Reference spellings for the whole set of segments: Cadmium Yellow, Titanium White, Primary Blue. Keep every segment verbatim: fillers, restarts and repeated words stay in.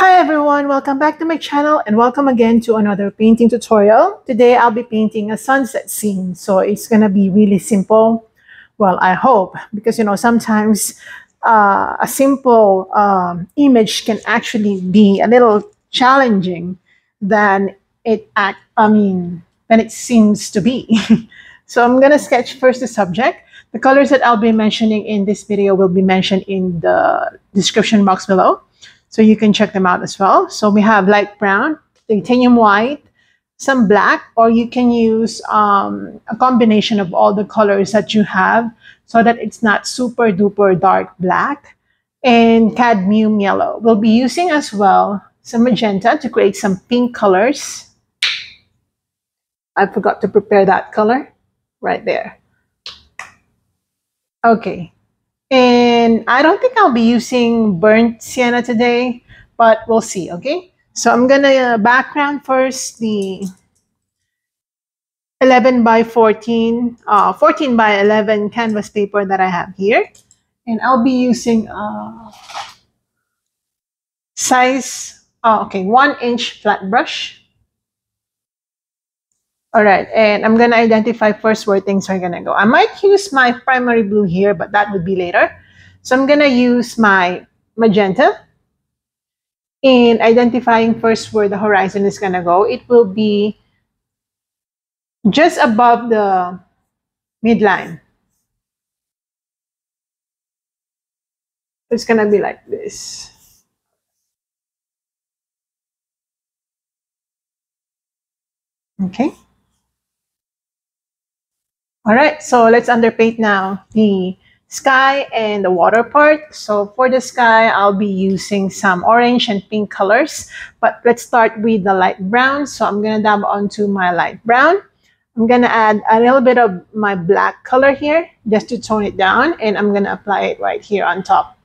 Hi everyone, welcome back to my channel and welcome again to another painting tutorial. Today I'll be painting a sunset scene, so it's gonna be really simple. Well, I hope, because you know sometimes uh, a simple um, image can actually be a little challenging than it act I mean than it seems to be. So I'm gonna sketch first the subject. The colors that I'll be mentioning in this video will be mentioned in the description box below, so you can check them out as well. So we have light brown, titanium white, some black, or you can use um, a combination of all the colors that you have so that it's not super duper dark black, and cadmium yellow. We'll be using as well some magenta to create some pink colors. I forgot to prepare that color right there. Okay. And I don't think I'll be using burnt sienna today, but we'll see, okay? So I'm going to background first the eleven by fourteen, uh, fourteen by eleven canvas paper that I have here. And I'll be using uh, size, oh, okay, one inch flat brush. All right, and I'm going to identify first where things are going to go. I might use my primary blue here, but that would be later. So I'm going to use my magenta in identifying first where the horizon is going to go. It will be just above the midline. It's going to be like this. Okay. All right, so let's underpaint now the sky and the water part. So for the sky, I'll be using some orange and pink colors, but let's start with the light brown. So I'm gonna dab onto my light brown. I'm gonna add a little bit of my black color here just to tone it down, and I'm gonna apply it right here on top.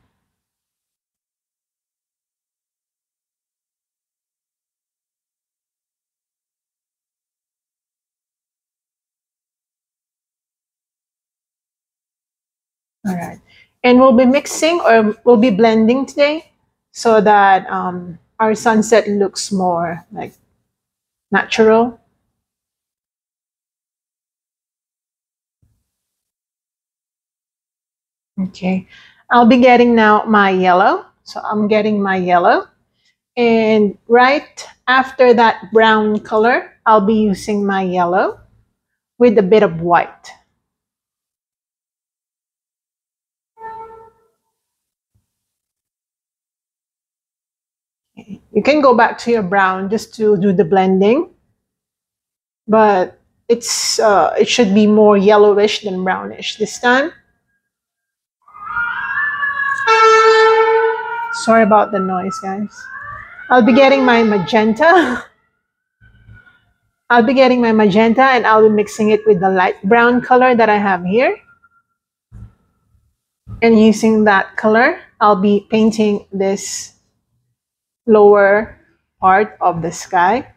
All right, and we'll be mixing, or we'll be blending today, so that um, our sunset looks more like natural. Okay, I'll be getting now my yellow. So I'm getting my yellow, and right after that brown color, I'll be using my yellow with a bit of white. You can go back to your brown just to do the blending, but it's uh, it should be more yellowish than brownish this time. Sorry about the noise, guys. I'll be getting my magenta. I'll be getting my magenta and I'll be mixing it with the light brown color that I have here. And using that color, I'll be painting this lower part of the sky.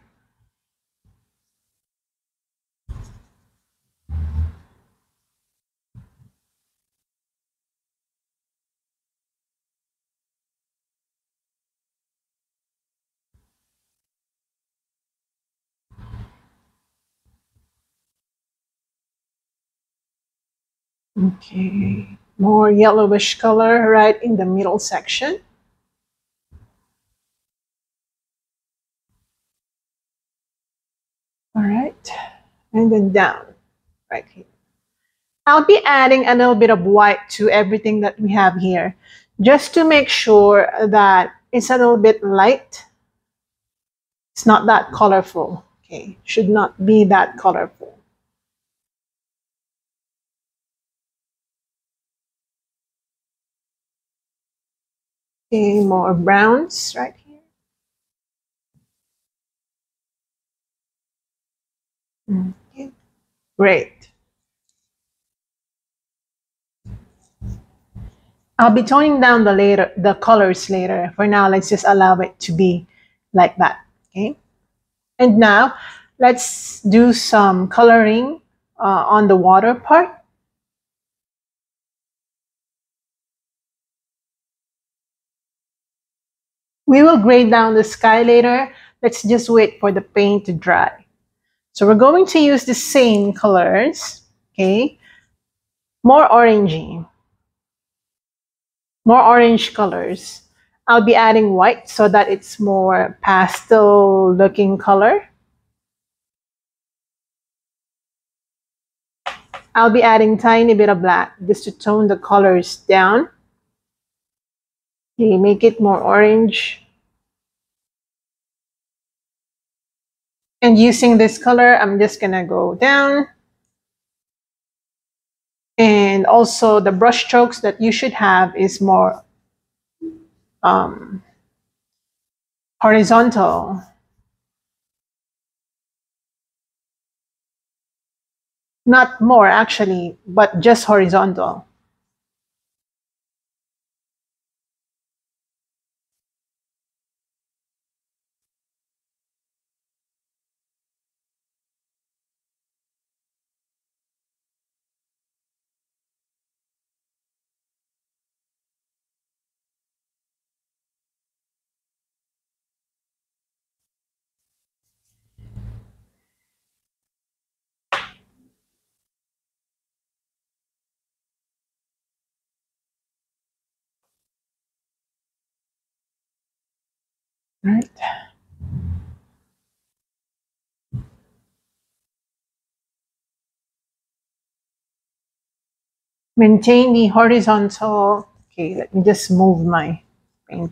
Okay, more yellowish color right in the middle section. All right, and then down right here. I'll be adding a little bit of white to everything that we have here, just to make sure that it's a little bit light. It's not that colorful, okay? Should not be that colorful. Okay, more browns right here. Okay. Great. I'll be toning down the later the colors later. For now, let's just allow it to be like that. Okay. And now let's do some coloring uh, on the water part. We will grade down the sky later. Let's just wait for the paint to dry. So we're going to use the same colors, okay? More orangey. More orange colors. I'll be adding white so that it's more pastel looking color. I'll be adding tiny bit of black just to tone the colors down. Okay, make it more orange. And using this color, I'm just gonna go down. And also the brush strokes that you should have is more um, horizontal. Not more actually, but just horizontal. All right. Maintain the horizontal. Okay, let me just move my paints.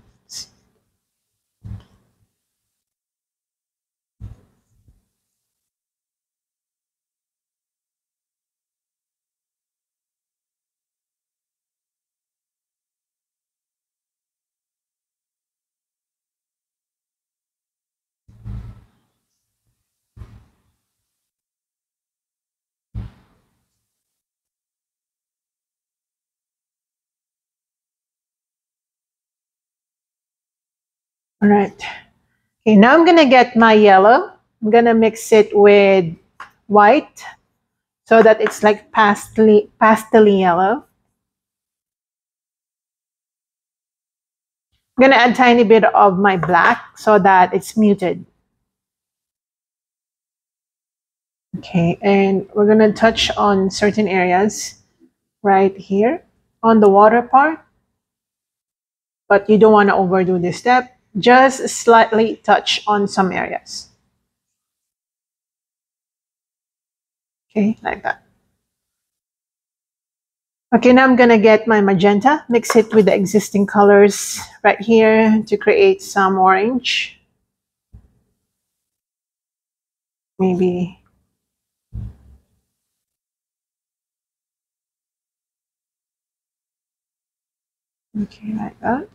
All right, okay, now I'm gonna get my yellow. I'm gonna mix it with white so that it's like pastel pastel yellow. I'm gonna add a tiny bit of my black so that it's muted. Okay, and we're gonna touch on certain areas right here on the water part, but you don't want to overdo this step. Just slightly touch on some areas. Okay, like that. Okay, now I'm gonna get my magenta, mix it with the existing colors right here to create some orange. Maybe. Okay, like that.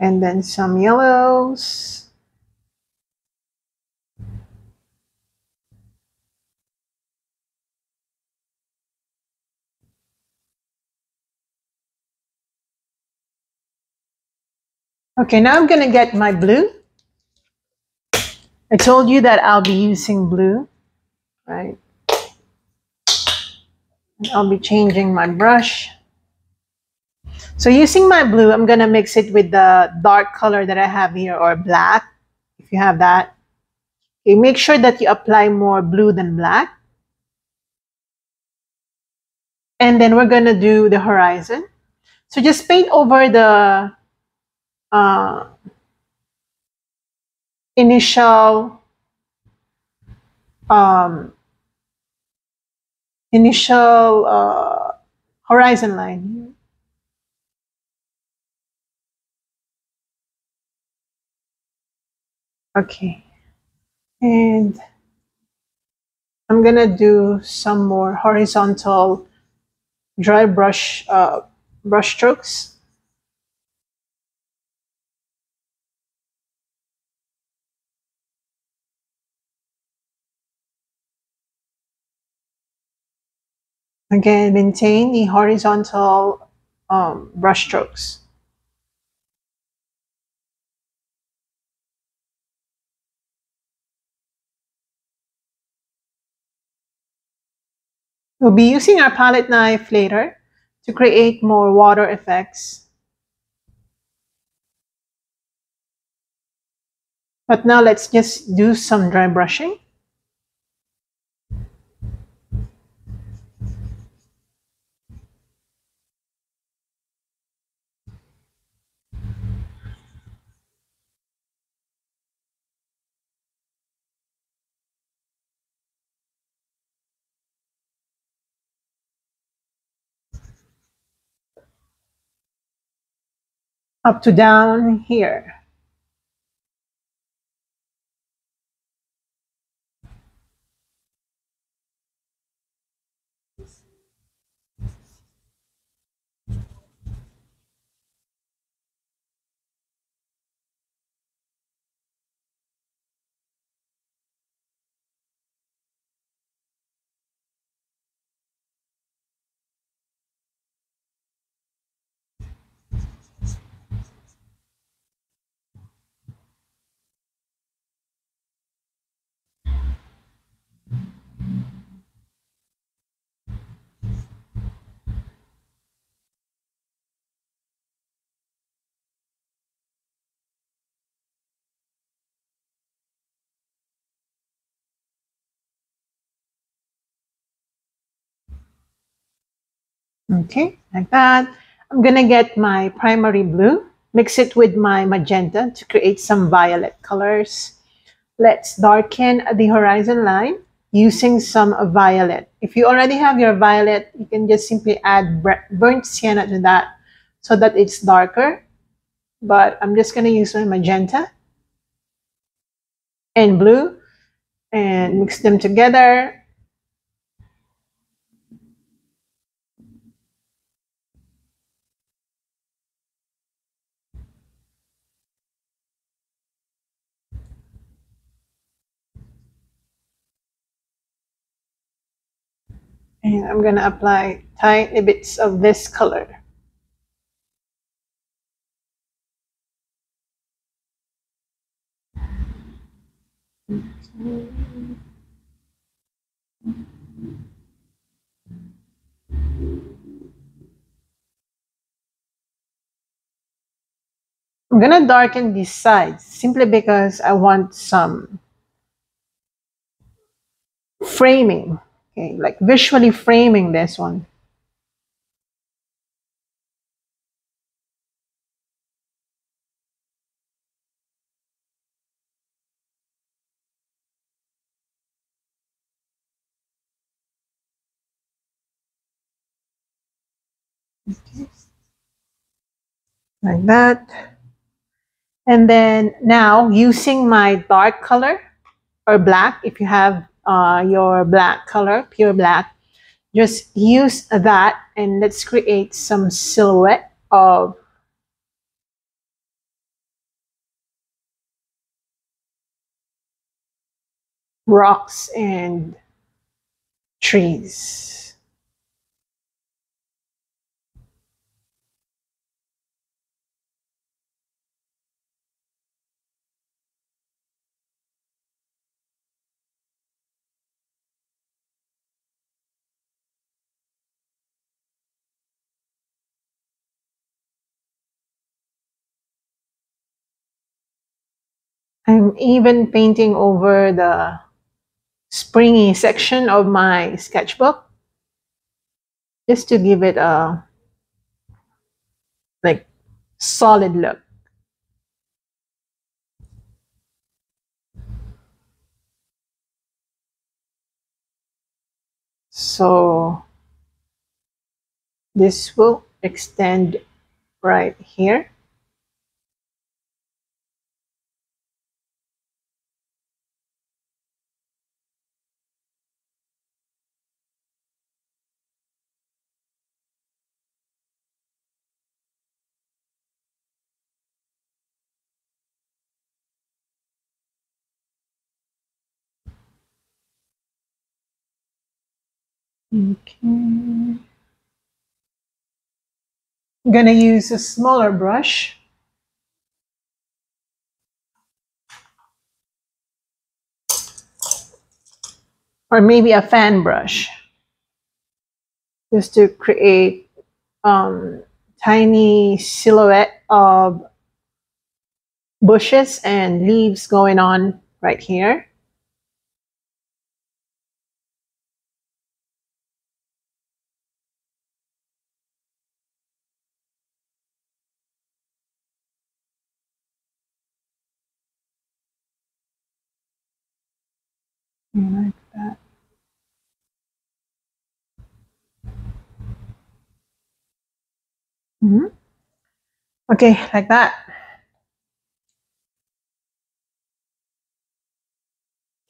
And then some yellows. Okay, now I'm going to get my blue. I told you that I'll be using blue, right? I'll be changing my brush. So using my blue, I'm going to mix it with the dark color that I have here, or black, if you have that. Okay, make sure that you apply more blue than black. And then we're going to do the horizon. So just paint over the uh, initial, um, initial uh, horizon line. Okay, and I'm gonna do some more horizontal dry brush uh, brush strokes. Again, maintain the horizontal um, brush strokes. We'll be using our palette knife later to create more water effects. But now let's just do some dry brushing. Up to down here. Okay, like that. I'm gonna get my primary blue, mix it with my magenta to create some violet colors. Let's darken the horizon line using some violet. If you already have your violet, you can just simply add burnt sienna to that so that it's darker. But I'm just gonna use my magenta and blue and mix them together. And I'm going to apply tiny bits of this color. Okay. I'm going to darken these sides simply because I want some framing. Okay, like visually framing this one. Okay. Like that. And then now using my dark color or black, if you have Uh, your black color, pure black, just use that and let's create some silhouette of rocks and trees. I'm even painting over the springy section of my sketchbook just to give it a like solid look. So this will extend right here. Okay. I'm gonna use a smaller brush. Or maybe a fan brush. just to create um, tiny silhouette of bushes and leaves going on right here. Like that. Mm-hmm. Okay, like that.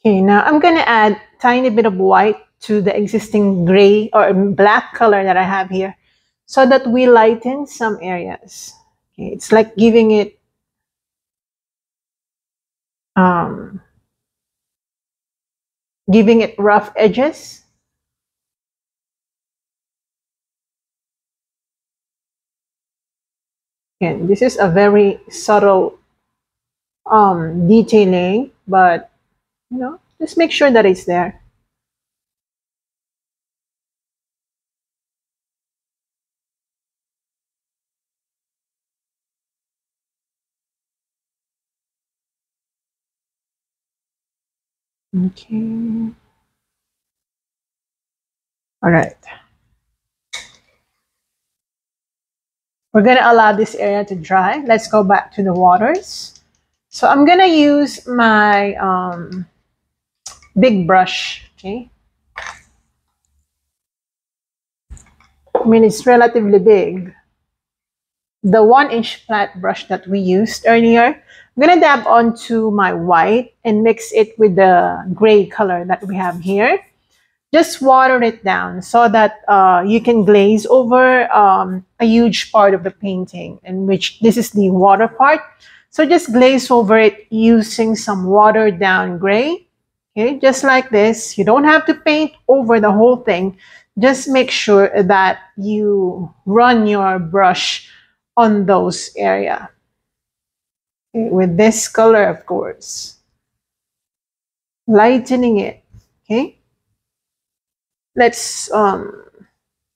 Okay, now I'm going to add a tiny bit of white to the existing gray or black color that I have here so that we lighten some areas. Okay, it's like giving it um, giving it rough edges. And this is a very subtle um, detailing, but you know, just make sure that it's there. Okay. All right. We're going to allow this area to dry. Let's go back to the waters. So I'm going to use my um, big brush. Okay. I mean, it's relatively big. The one inch flat brush that we used earlier. I'm going to dab onto my white and mix it with the gray color that we have here. Just water it down so that uh, you can glaze over um, a huge part of the painting, in which this is the water part. So just glaze over it using some watered down gray. Okay, just like this. You don't have to paint over the whole thing. Just make sure that you run your brush on those areas. Okay, with this color, of course. Lightening it. Okay. Let's um,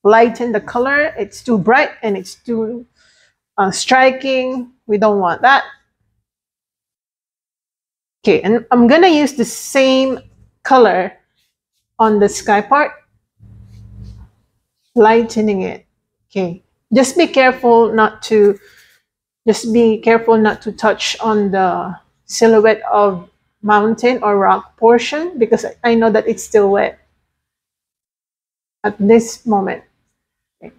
lighten the color. It's too bright and it's too uh, striking. We don't want that. Okay, and I'm gonna use the same color on the sky part, lightening it. Okay, just be careful not to, just be careful not to touch on the silhouette of mountain or rock portion, because I know that it's still wet at this moment. Okay.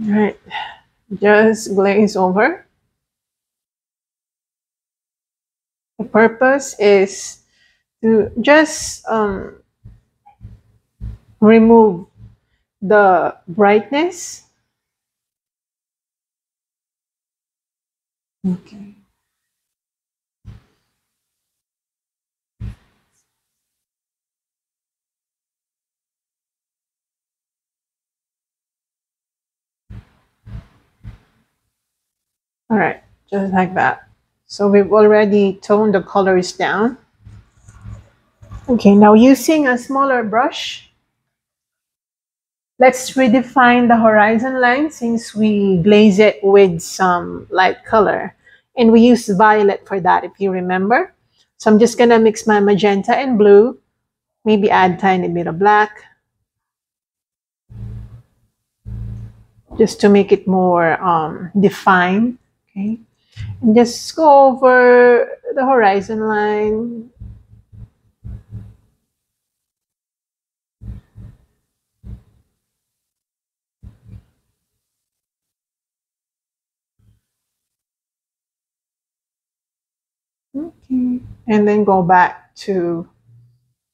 All right, just glaze over. The purpose is to just um, remove the brightness. Okay. All right, just like that. So we've already toned the colors down. Okay, now using a smaller brush, let's redefine the horizon line since we glaze it with some light color. And we use violet for that, if you remember. So I'm just going to mix my magenta and blue. Maybe add a tiny bit of black. Just to make it more um, defined. Okay. And just go over the horizon line. Okay, and then go back to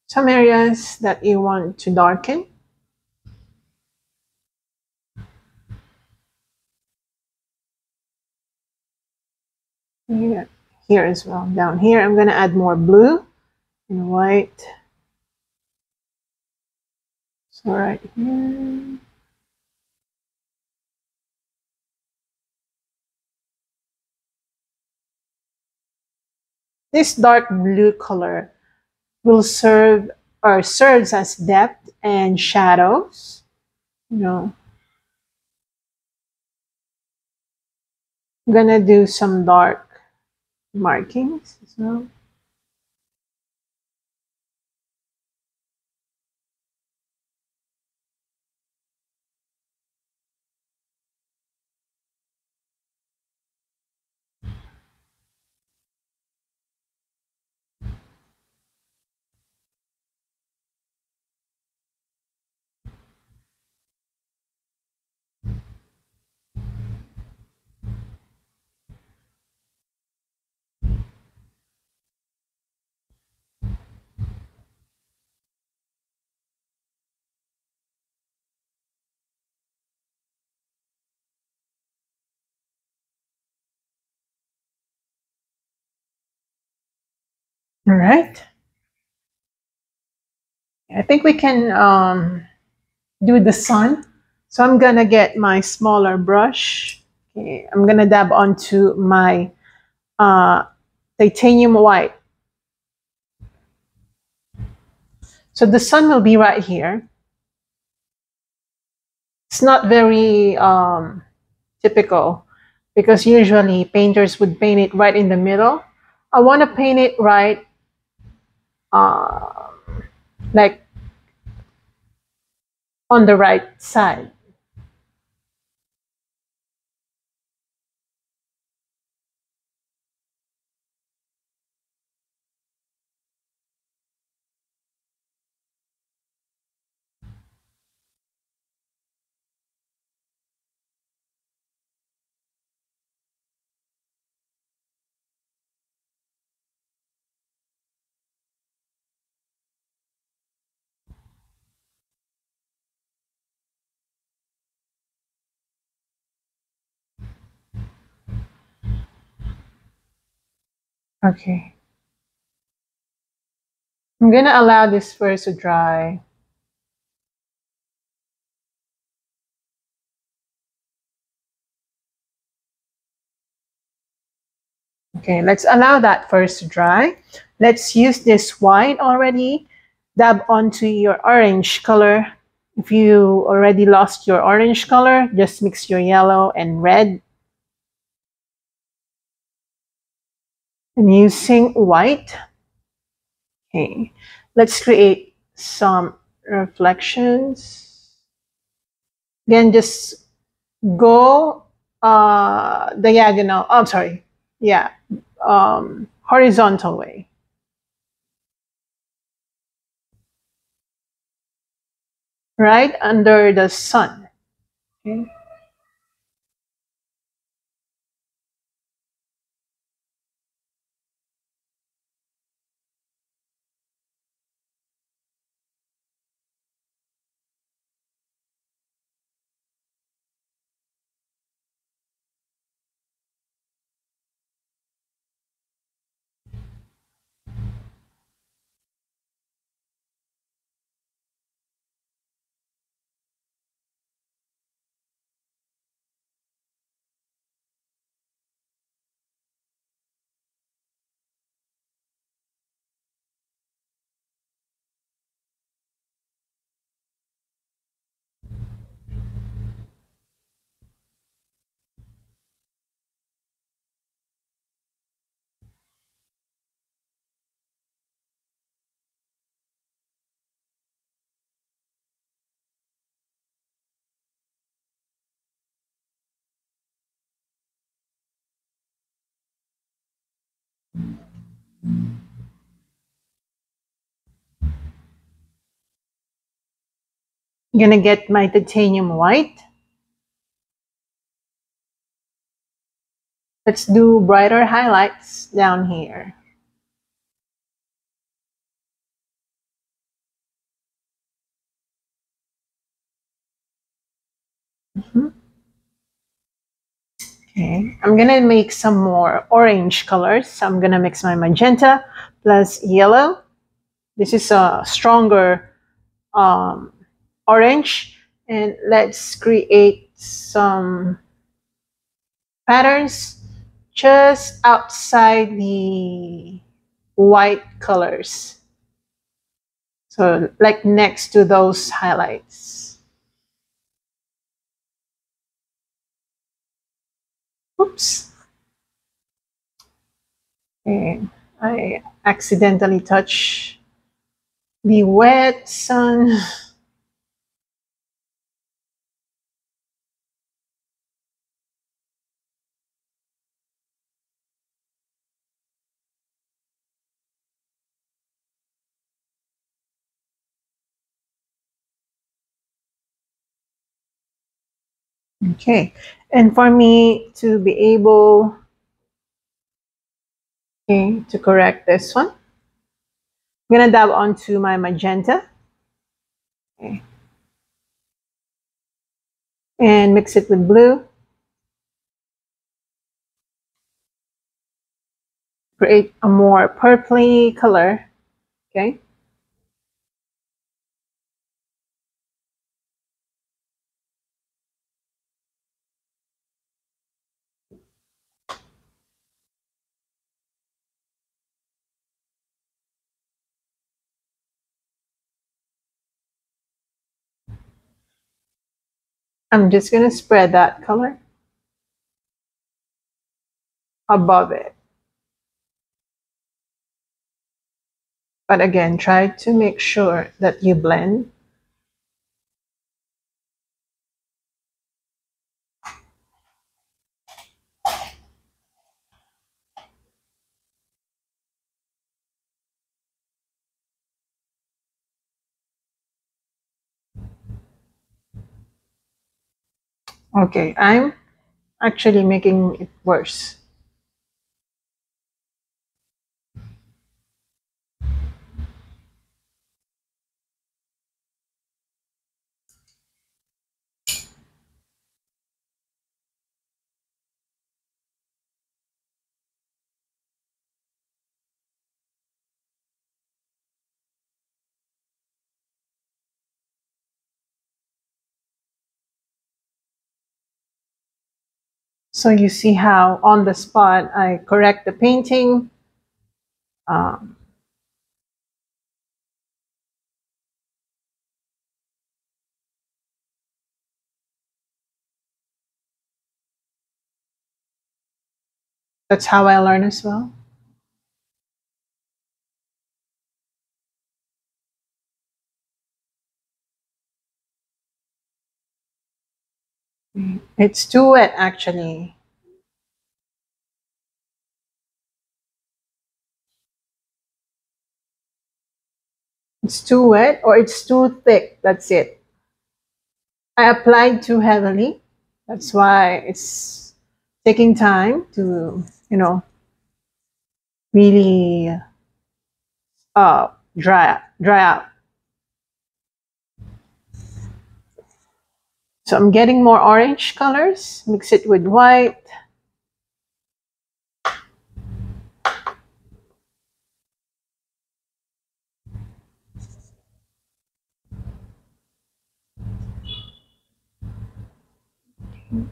some areas that you want to darken. Yeah, here as well, down here. I'm going to add more blue and white. So right here. This dark blue color will serve or serves as depth and shadows. You know, I'm gonna do some dark markings as well. All right, I think we can um, do the sun. So I'm gonna get my smaller brush. Okay, I'm gonna dab onto my uh, titanium white. So the sun will be right here. It's not very um, typical because usually painters would paint it right in the middle. I want to paint it right Um, like on the right side. Okay, I'm gonna allow this first to dry. Okay, let's allow that first to dry. Let's use this white already. Dab onto your orange color. If you already lost your orange color, just mix your yellow and red. And using white, okay, let's create some reflections. Again, just go uh, diagonal, oh, I'm sorry, yeah, um, horizontal way. Right under the sun, okay. I'm gonna get my titanium white. Let's do brighter highlights down here. Mm-hmm. Okay, I'm gonna make some more orange colors. So I'm gonna mix my magenta plus yellow. This is a stronger um, orange, and let's create some patterns just outside the white colors. So like next to those highlights. Oops. Okay, I accidentally touched the wet sun. Okay, and for me to be able okay, to correct this one, I'm gonna dab onto my magenta, okay, and mix it with blue. Create a more purpley color, okay. I'm just going to spread that color above it. But again, try to make sure that you blend. Okay, I'm actually making it worse. So you see how on the spot I correct the painting. Um, that's how I learn as well. It's too wet, actually. It's too wet or it's too thick. That's it. I applied too heavily. That's why it's taking time to, you know, really uh, dry out, dry out. So I'm getting more orange colors, mix it with white. Okay.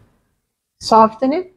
Soften it.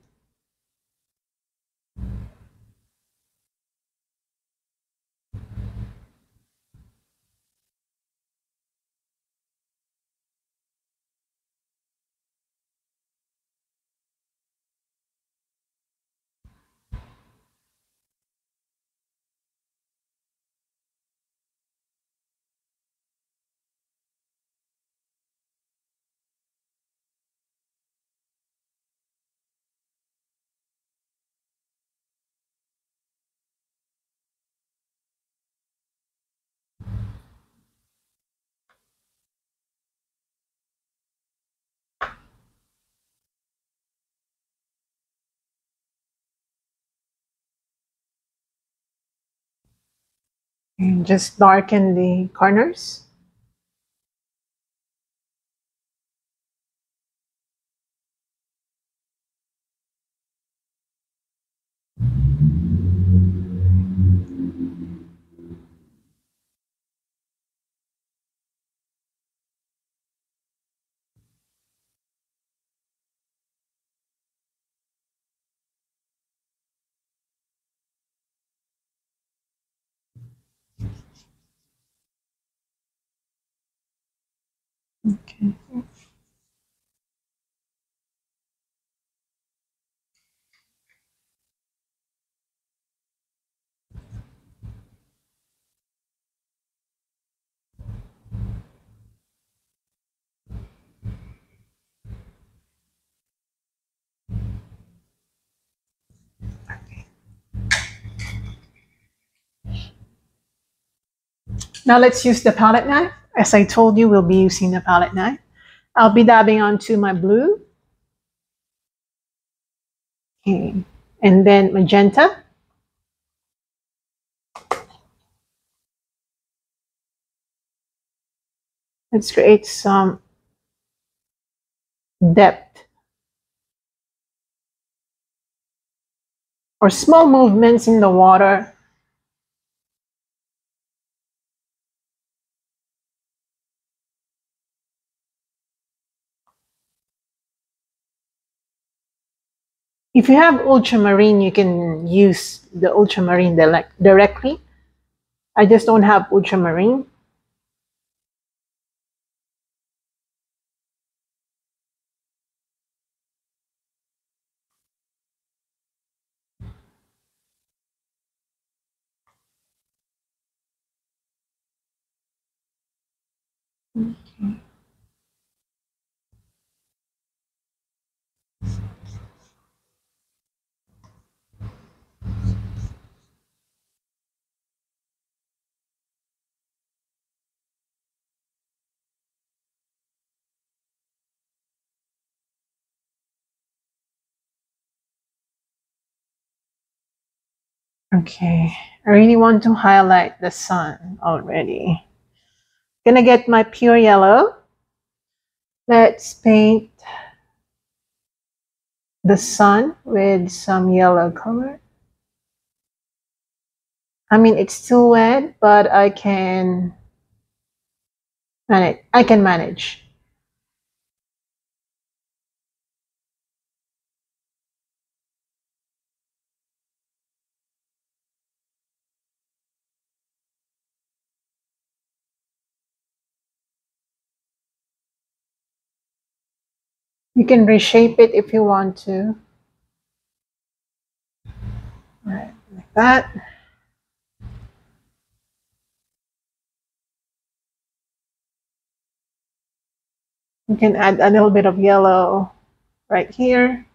And just darken the corners. Okay. Now let's use the palette knife. As I told you, we'll be using the palette knife. I'll be dabbing onto my blue. Okay. And then magenta. Let's create some depth or small movements in the water. If you have ultramarine, you can use the ultramarine directly. I just don't have ultramarine. Okay. Okay, I really want to highlight the sun already. Gonna get my pure yellow. Let's paint the sun with some yellow color. I mean, it's still wet, but I can manage. I can manage. You can reshape it if you want to. Right, like that. You can add a little bit of yellow right here.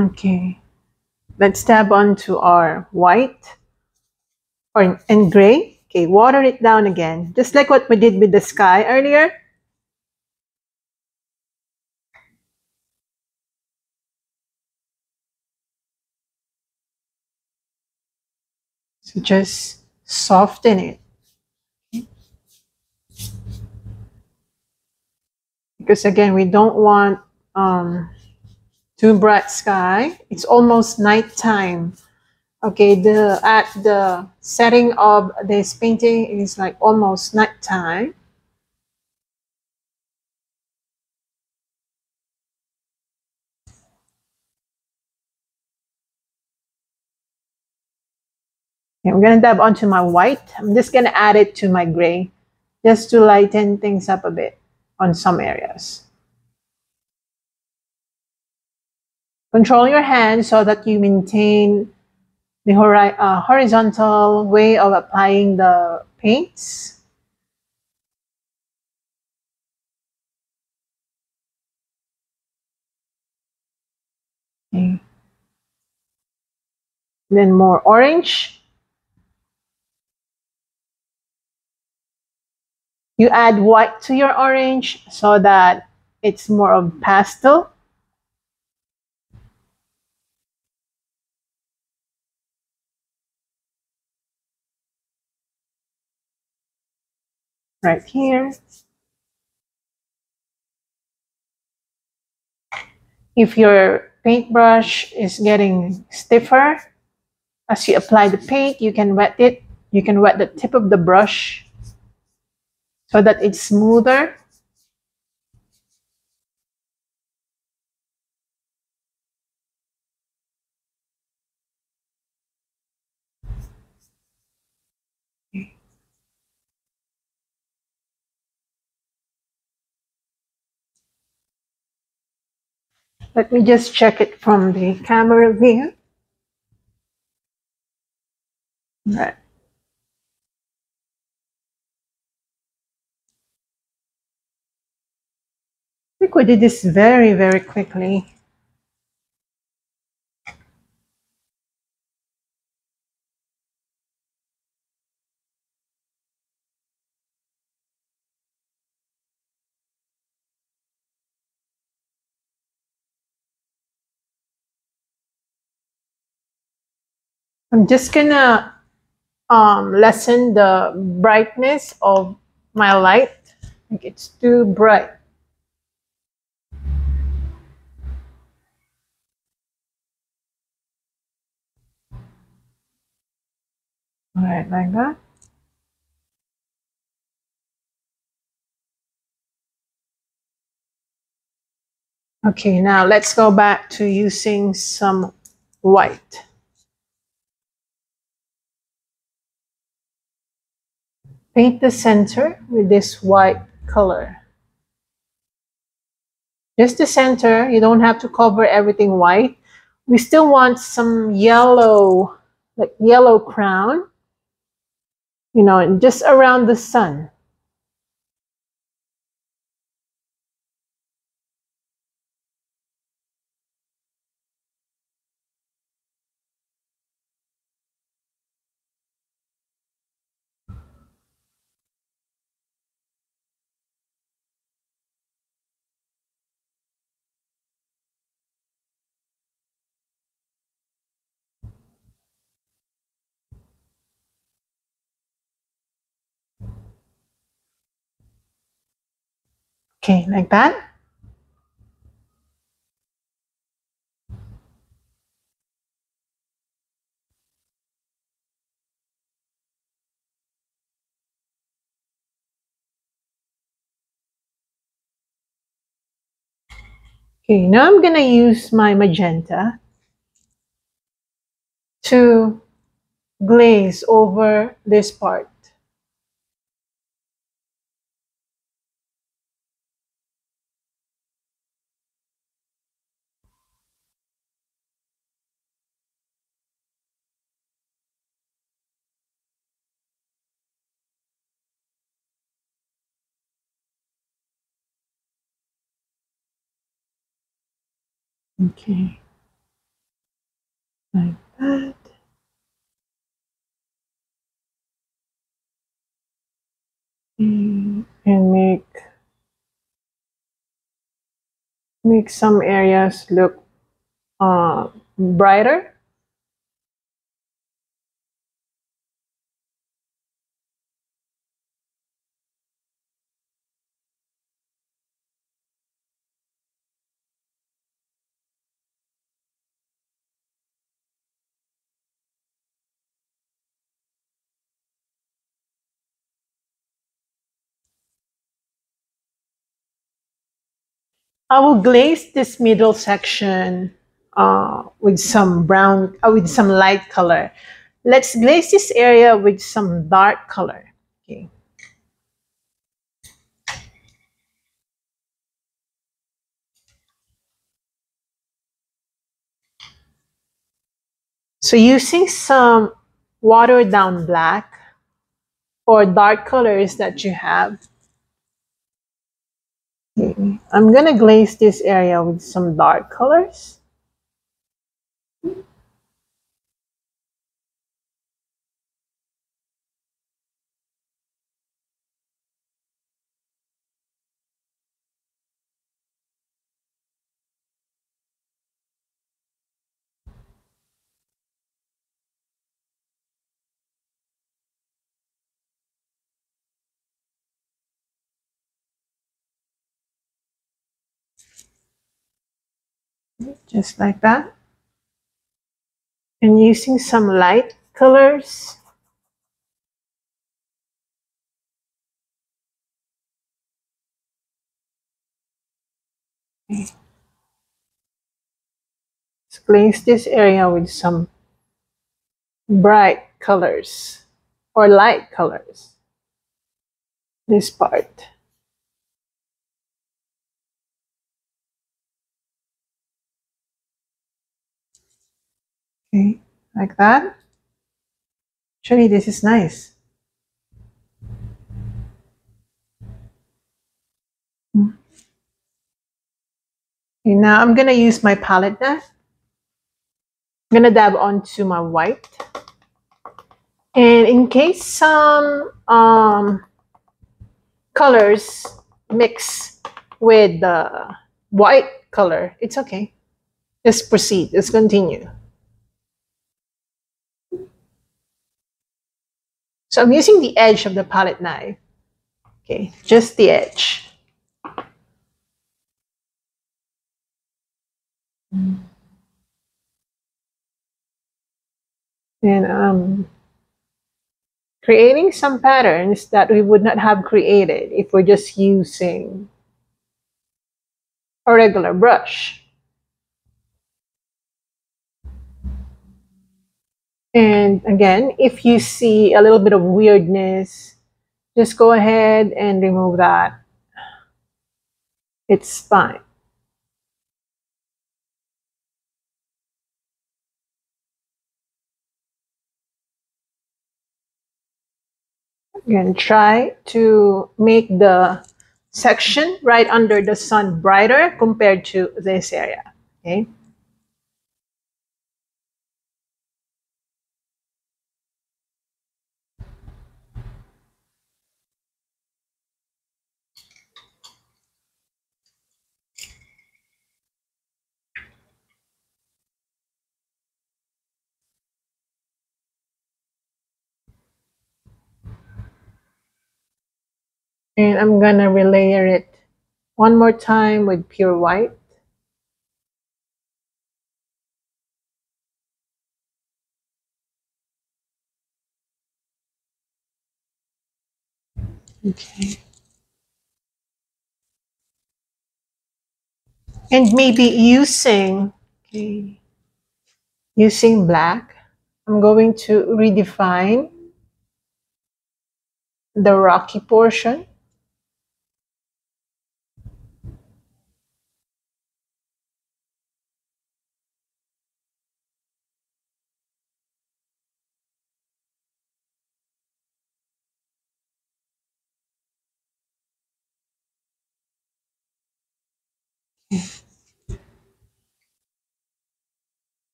Okay, let's dab onto our white or and gray. Okay, water it down again, just like what we did with the sky earlier. So just soften it. Okay. Because again, we don't want um, too bright sky. It's almost nighttime. Okay, the at the setting of this painting is like almost nighttime. Okay, I'm gonna dab onto my white. I'm just gonna add it to my gray, just to lighten things up a bit on some areas. Control your hand so that you maintain the hori uh, horizontal way of applying the paints. Okay. Then more orange. You add white to your orange so that it's more of pastel. Right here. If your paintbrush is getting stiffer, as you apply the paint, you can wet it. You can wet the tip of the brush so that it's smoother. Let me just check it from the camera view. Right. I think we did this very, very quickly. I'm just gonna um, lessen the brightness of my light. I think it's too bright. All right, like that. Okay, now let's go back to using some white. Paint the center with this white color. Just the center, you don't have to cover everything white. We still want some yellow, like yellow crown, you know, and just around the sun. Okay, like that. Okay, now I'm going to use my magenta to glaze over this part. Okay, like that. And make make some areas look uh, brighter. I will glaze this middle section uh, with some brown, uh, with some light color. Let's glaze this area with some dark color. Okay. So using some watered down black or dark colors that you have, okay. I'm going to glaze this area with some dark colors. just like that. And using some light colors. Okay. Let's glaze this area with some bright colors or light colors. This part. Okay, like that. Actually, this is nice. Okay, now I'm gonna use my palette now. I'm gonna dab onto my white. And in case some um, colors mix with the white color, it's okay. Let's proceed, let's continue. So I'm using the edge of the palette knife, okay, just the edge. And um, creating some patterns that we would not have created if we're just using a regular brush. And again, if you see a little bit of weirdness, just go ahead and remove that. It's fine. Again, try to make the section right under the sun brighter compared to this area, okay? And I'm gonna relayer it one more time with pure white. Okay. And maybe using, okay, using black, I'm going to redefine the rocky portion.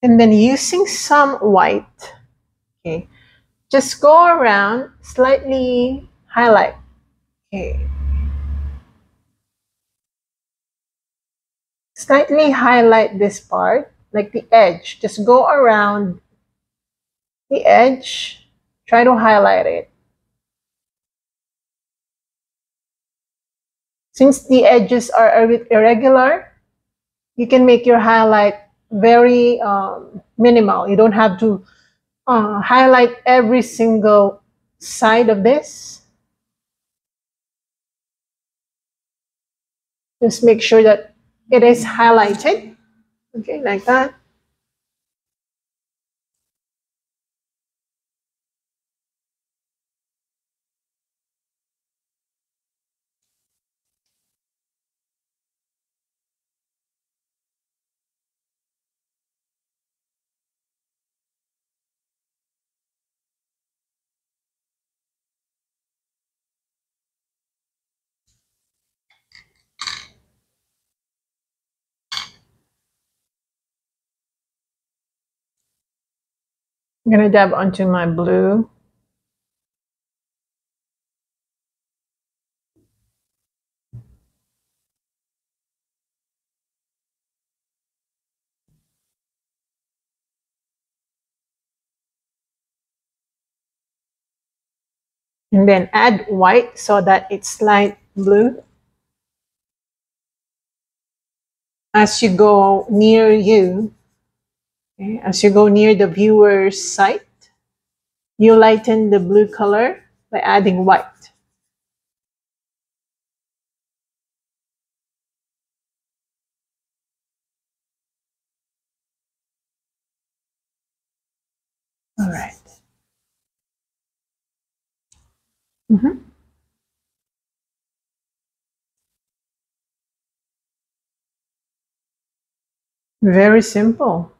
And then using some white, okay, just go around, slightly highlight, okay, slightly highlight this part, like the edge, just go around the edge, try to highlight it. Since the edges are irregular, you can make your highlight very um, minimal. You don't have to uh, highlight every single side of this. Just make sure that it is highlighted. Okay, like that. I'm going to dab onto my blue. And then add white so that it's light blue. as you go near you, okay, as you go near the viewer's sight, you lighten the blue color by adding white. All right. Mm-hmm. Very simple.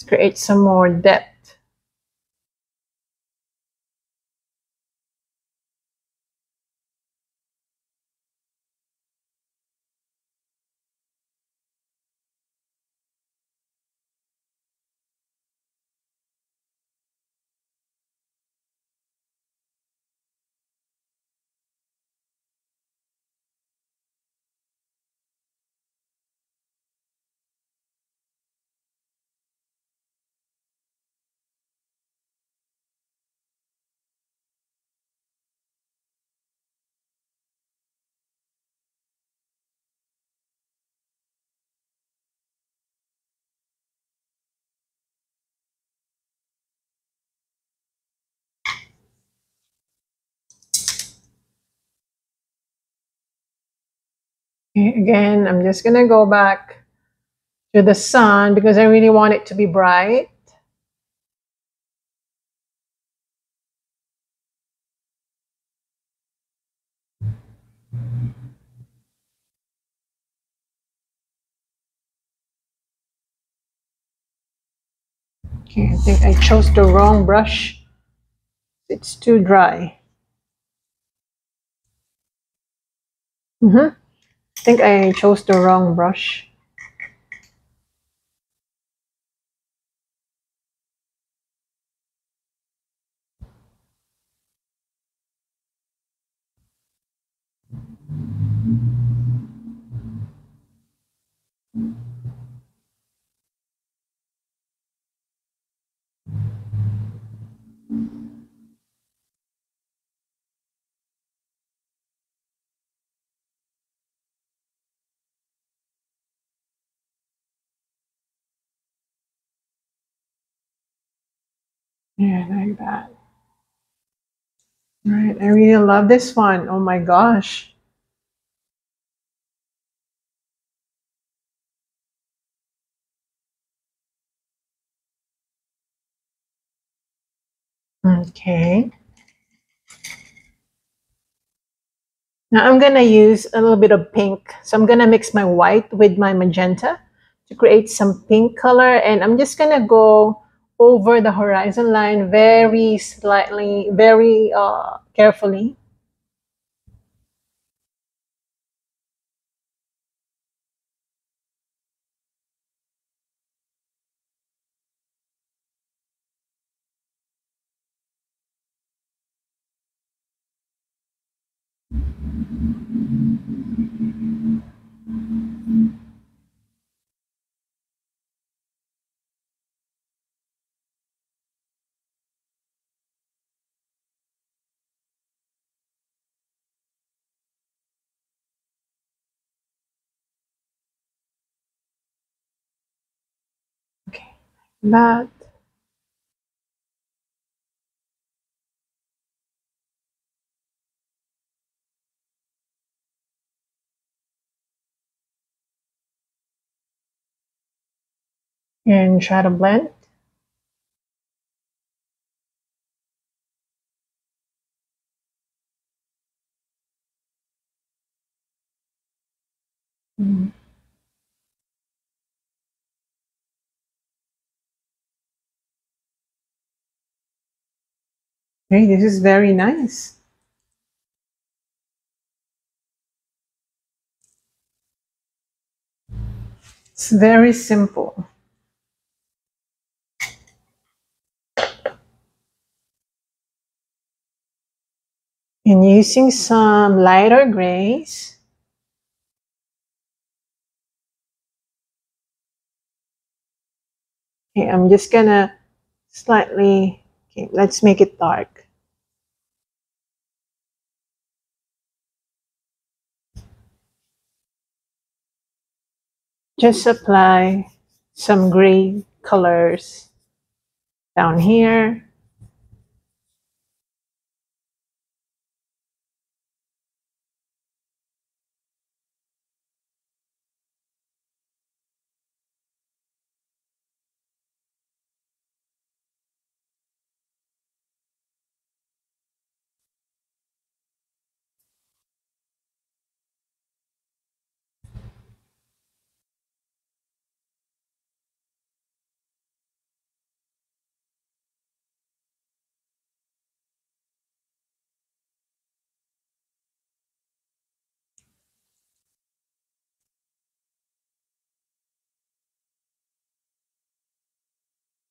Let's create some more depth. Again, I'm just gonna go back to the sun because I really want it to be bright. Okay, I think I chose the wrong brush. It's too dry. Mm-hmm. I think I chose the wrong brush. Yeah, like that. All right, I really love this one. Oh my gosh. Okay. Now I'm gonna use a little bit of pink. So I'm gonna mix my white with my magenta to create some pink color, and I'm just gonna go over the horizon line very slightly, very uh, carefully. That and try to blend. Mm. Okay, this is very nice. It's very simple. And using some lighter grays, okay, I'm just gonna slightly, okay, let's make it dark. just apply some gray colors down here.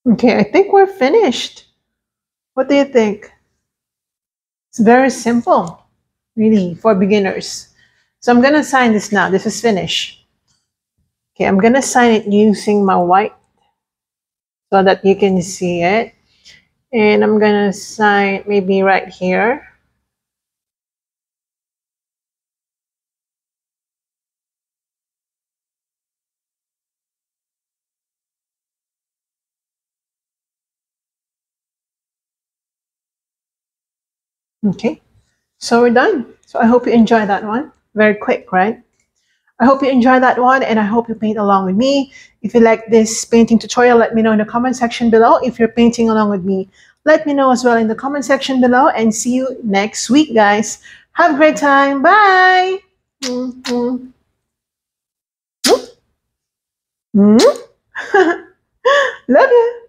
Okay, I think we're finished. What do you think? It's very simple, really, for beginners. So I'm going to sign this now. This is finished. Okay, I'm going to sign it using my white so that you can see it. And I'm going to sign maybe right here. Okay, so we're done. So I hope you enjoyed that one. Very quick, right? I hope you enjoyed that one, and I hope you paint along with me. If you like this painting tutorial, let me know in the comment section below. If you're painting along with me, let me know as well in the comment section below, and see you next week, guys. Have a great time. Bye. Mm-hmm. Mm-hmm. Love you.